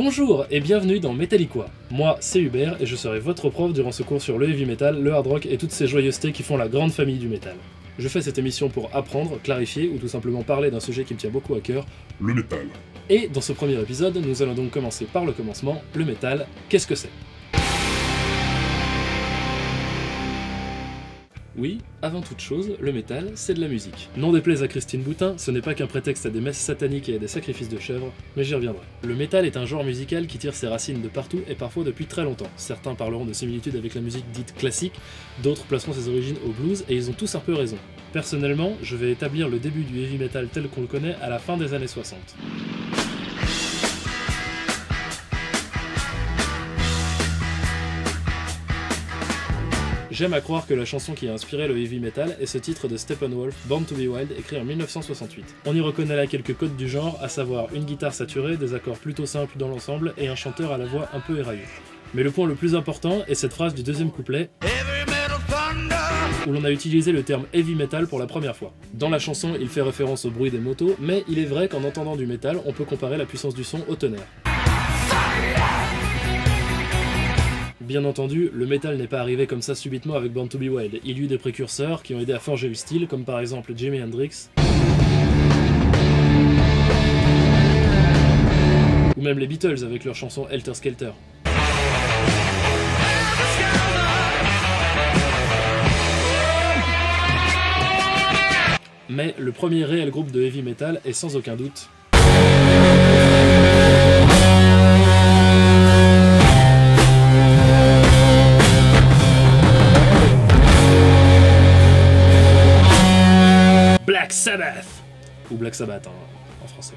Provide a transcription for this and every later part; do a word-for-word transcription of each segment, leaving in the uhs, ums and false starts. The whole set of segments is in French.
Bonjour et bienvenue dans Metalliquoi. Moi, c'est Hubert et je serai votre prof durant ce cours sur le heavy metal, le hard rock et toutes ces joyeusetés qui font la grande famille du métal. Je fais cette émission pour apprendre, clarifier ou tout simplement parler d'un sujet qui me tient beaucoup à cœur, le métal. Et dans ce premier épisode, nous allons donc commencer par le commencement, le métal, qu'est-ce que c'est ? Oui, avant toute chose, le métal, c'est de la musique. N'en déplaise à Christine Boutin, ce n'est pas qu'un prétexte à des messes sataniques et à des sacrifices de chèvres, mais j'y reviendrai. Le métal est un genre musical qui tire ses racines de partout et parfois depuis très longtemps. Certains parleront de similitudes avec la musique dite classique, d'autres placeront ses origines au blues, et ils ont tous un peu raison. Personnellement, je vais établir le début du heavy metal tel qu'on le connaît à la fin des années soixante. J'aime à croire que la chanson qui a inspiré le heavy metal est ce titre de Steppenwolf, Born to be Wild, écrit en mille neuf cent soixante-huit. On y reconnaît là quelques codes du genre, à savoir une guitare saturée, des accords plutôt simples dans l'ensemble et un chanteur à la voix un peu éraillée. Mais le point le plus important est cette phrase du deuxième couplet, où l'on a utilisé le terme heavy metal pour la première fois. Dans la chanson, il fait référence au bruit des motos, mais il est vrai qu'en entendant du métal, on peut comparer la puissance du son au tonnerre. Bien entendu, le métal n'est pas arrivé comme ça subitement avec Born to be Wild, il y eut des précurseurs qui ont aidé à forger le style, comme par exemple Jimi Hendrix, ou même les Beatles avec leur chanson Helter Skelter. Mais le premier réel groupe de heavy metal est sans aucun doute Black Sabbath, ou Black Sabbath hein, en français.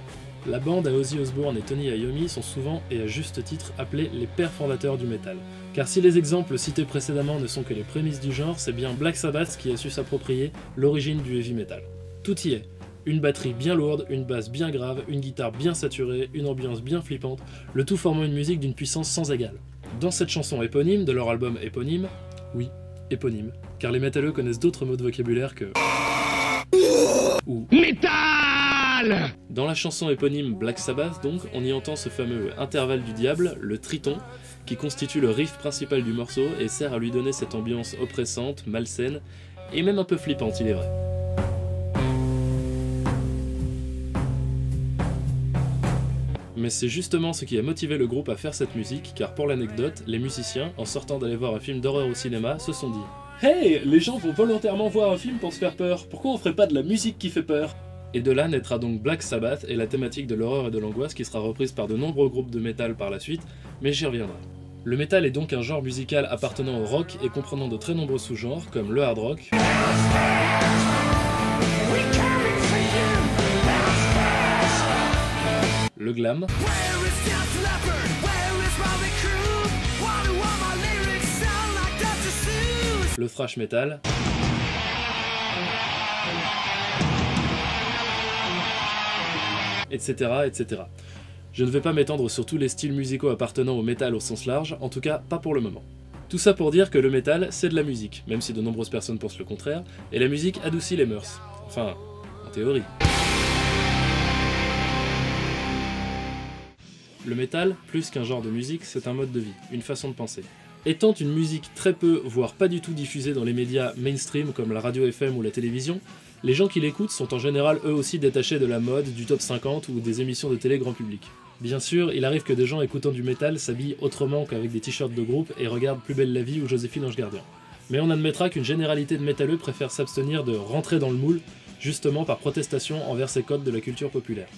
La bande à Ozzy Osbourne et Tony Iommi sont souvent, et à juste titre, appelés les pères fondateurs du métal. Car si les exemples cités précédemment ne sont que les prémices du genre, c'est bien Black Sabbath qui a su s'approprier l'origine du heavy metal. Tout y est. Une batterie bien lourde, une basse bien grave, une guitare bien saturée, une ambiance bien flippante, le tout formant une musique d'une puissance sans égale. Dans cette chanson éponyme de leur album éponyme, oui, éponyme, car les métalleux connaissent d'autres mots de vocabulaire que... ou métal. Dans la chanson éponyme Black Sabbath donc, on y entend ce fameux intervalle du diable, le triton, qui constitue le riff principal du morceau et sert à lui donner cette ambiance oppressante, malsaine, et même un peu flippante il est vrai. Mais c'est justement ce qui a motivé le groupe à faire cette musique, car pour l'anecdote, les musiciens, en sortant d'aller voir un film d'horreur au cinéma, se sont dit « Hey, les gens vont volontairement voir un film pour se faire peur, pourquoi on ferait pas de la musique qui fait peur ?» Et de là naîtra donc Black Sabbath et la thématique de l'horreur et de l'angoisse qui sera reprise par de nombreux groupes de métal par la suite, mais j'y reviendrai. Le métal est donc un genre musical appartenant au rock et comprenant de très nombreux sous-genres, comme le hard rock, le glam, le thrash metal, etc, et cetera. Je ne vais pas m'étendre sur tous les styles musicaux appartenant au métal au sens large, en tout cas pas pour le moment. Tout ça pour dire que le métal, c'est de la musique, même si de nombreuses personnes pensent le contraire, et la musique adoucit les mœurs. Enfin, en théorie. Le métal, plus qu'un genre de musique, c'est un mode de vie, une façon de penser. Étant une musique très peu, voire pas du tout diffusée dans les médias mainstream comme la radio F M ou la télévision, les gens qui l'écoutent sont en général eux aussi détachés de la mode, du top cinquante ou des émissions de télé grand public. Bien sûr, il arrive que des gens écoutant du métal s'habillent autrement qu'avec des t-shirts de groupe et regardent Plus belle la vie ou Joséphine Ange Gardien. Mais on admettra qu'une généralité de métalleux préfère s'abstenir de rentrer dans le moule, justement par protestation envers ces codes de la culture populaire.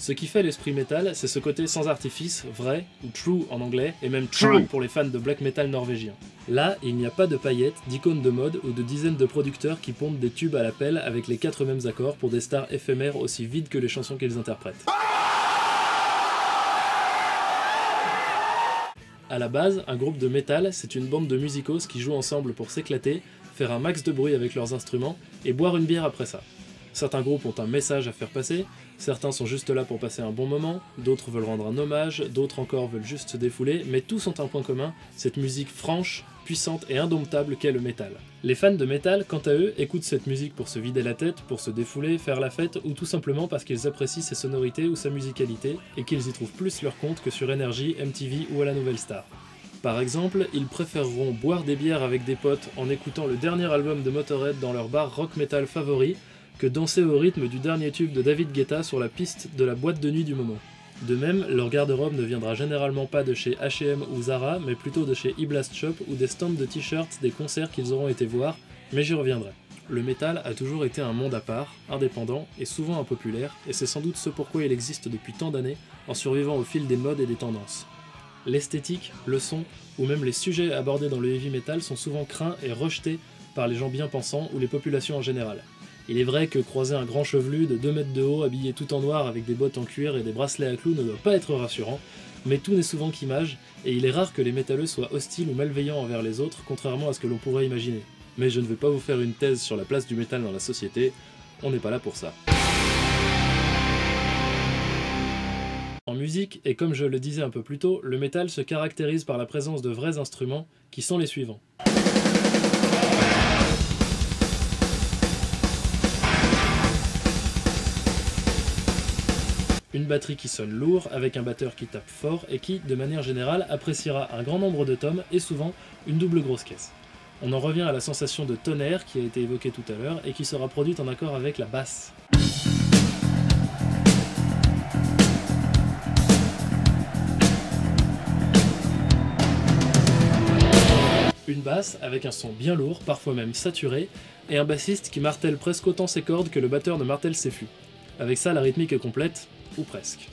Ce qui fait l'esprit métal, c'est ce côté sans artifice, vrai, ou true en anglais, et même true pour les fans de black metal norvégien. Là, il n'y a pas de paillettes, d'icônes de mode ou de dizaines de producteurs qui pompent des tubes à la pelle avec les quatre mêmes accords pour des stars éphémères aussi vides que les chansons qu'ils interprètent. A la base, un groupe de métal, c'est une bande de musicos qui jouent ensemble pour s'éclater, faire un max de bruit avec leurs instruments, et boire une bière après ça. Certains groupes ont un message à faire passer, certains sont juste là pour passer un bon moment, d'autres veulent rendre un hommage, d'autres encore veulent juste se défouler, mais tous ont un point commun, cette musique franche, puissante et indomptable qu'est le métal. Les fans de métal, quant à eux, écoutent cette musique pour se vider la tête, pour se défouler, faire la fête, ou tout simplement parce qu'ils apprécient ses sonorités ou sa musicalité, et qu'ils y trouvent plus leur compte que sur Energy, M T V ou à la Nouvelle Star. Par exemple, ils préféreront boire des bières avec des potes en écoutant le dernier album de Motörhead dans leur bar rock metal favori, que danser au rythme du dernier tube de David Guetta sur la piste de la boîte de nuit du moment. De même, leur garde-robe ne viendra généralement pas de chez H et M ou Zara, mais plutôt de chez E-Blast Shop ou des stands de t-shirts des concerts qu'ils auront été voir, mais j'y reviendrai. Le métal a toujours été un monde à part, indépendant et souvent impopulaire, et c'est sans doute ce pourquoi il existe depuis tant d'années, en survivant au fil des modes et des tendances. L'esthétique, le son, ou même les sujets abordés dans le heavy metal sont souvent craints et rejetés par les gens bien pensants ou les populations en général. Il est vrai que croiser un grand chevelu de deux mètres de haut habillé tout en noir avec des bottes en cuir et des bracelets à clous ne doit pas être rassurant, mais tout n'est souvent qu'image, et il est rare que les métalleux soient hostiles ou malveillants envers les autres, contrairement à ce que l'on pourrait imaginer. Mais je ne vais pas vous faire une thèse sur la place du métal dans la société, on n'est pas là pour ça. En musique, et comme je le disais un peu plus tôt, le métal se caractérise par la présence de vrais instruments, qui sont les suivants. Une batterie qui sonne lourd, avec un batteur qui tape fort et qui, de manière générale, appréciera un grand nombre de tomes et souvent une double grosse caisse. On en revient à la sensation de tonnerre qui a été évoquée tout à l'heure et qui sera produite en accord avec la basse. Une basse avec un son bien lourd, parfois même saturé, et un bassiste qui martèle presque autant ses cordes que le batteur ne martèle ses fûts. Avec ça, la rythmique est complète, ou presque.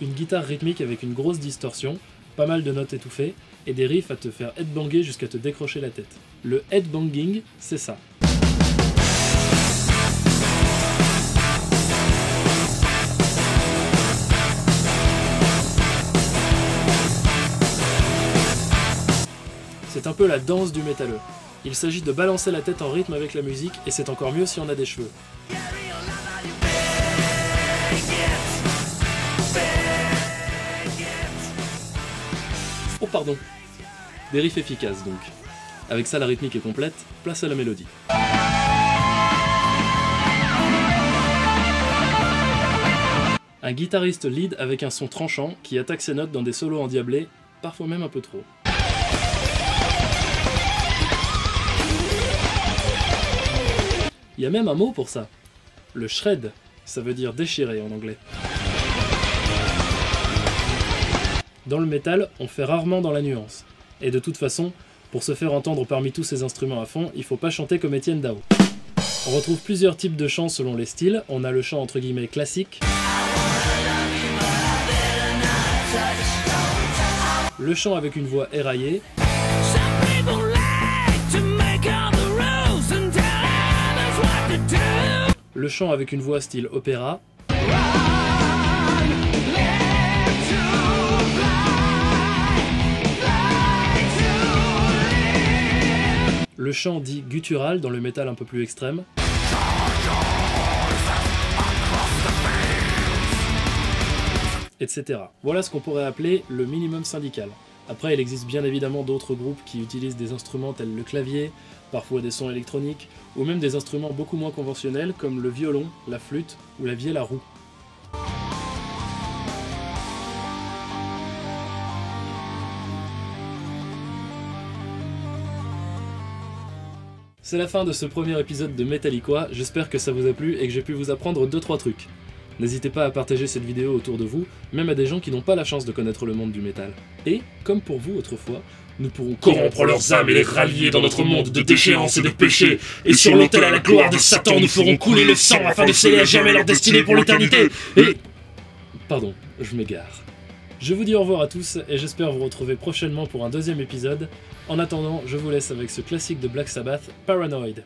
Une guitare rythmique avec une grosse distorsion, pas mal de notes étouffées, et des riffs à te faire headbanger jusqu'à te décrocher la tête. Le headbanging, c'est ça. C'est un peu la danse du métalleux. Il s'agit de balancer la tête en rythme avec la musique, et c'est encore mieux si on a des cheveux. Oh pardon. Des riffs efficaces donc. Avec ça la rythmique est complète, place à la mélodie. Un guitariste lead avec un son tranchant qui attaque ses notes dans des solos endiablés, parfois même un peu trop. Il y a même un mot pour ça, le shred, ça veut dire déchirer en anglais. Dans le métal, on fait rarement dans la nuance. Et de toute façon, pour se faire entendre parmi tous ces instruments à fond, il faut pas chanter comme Étienne Dao. On retrouve plusieurs types de chants selon les styles, on a le chant entre guillemets classique, le chant avec une voix éraillée, le chant avec une voix style opéra, le chant dit guttural dans le métal un peu plus extrême, et cetera. Voilà ce qu'on pourrait appeler le minimum syndical. Après, il existe bien évidemment d'autres groupes qui utilisent des instruments tels le clavier, parfois des sons électroniques, ou même des instruments beaucoup moins conventionnels comme le violon, la flûte ou la vielle à roue. C'est la fin de ce premier épisode de Metalliquoi, j'espère que ça vous a plu et que j'ai pu vous apprendre deux trois trucs. N'hésitez pas à partager cette vidéo autour de vous, même à des gens qui n'ont pas la chance de connaître le monde du métal. Et, comme pour vous autrefois, nous pourrons corrompre leurs âmes et les rallier dans notre monde de déchéance et de péché, et sur l'autel à la gloire de Satan, nous ferons couler le sang afin de sceller à jamais leur destinée pour l'éternité, et... Pardon, je m'égare. Je vous dis au revoir à tous, et j'espère vous retrouver prochainement pour un deuxième épisode. En attendant, je vous laisse avec ce classique de Black Sabbath, Paranoid.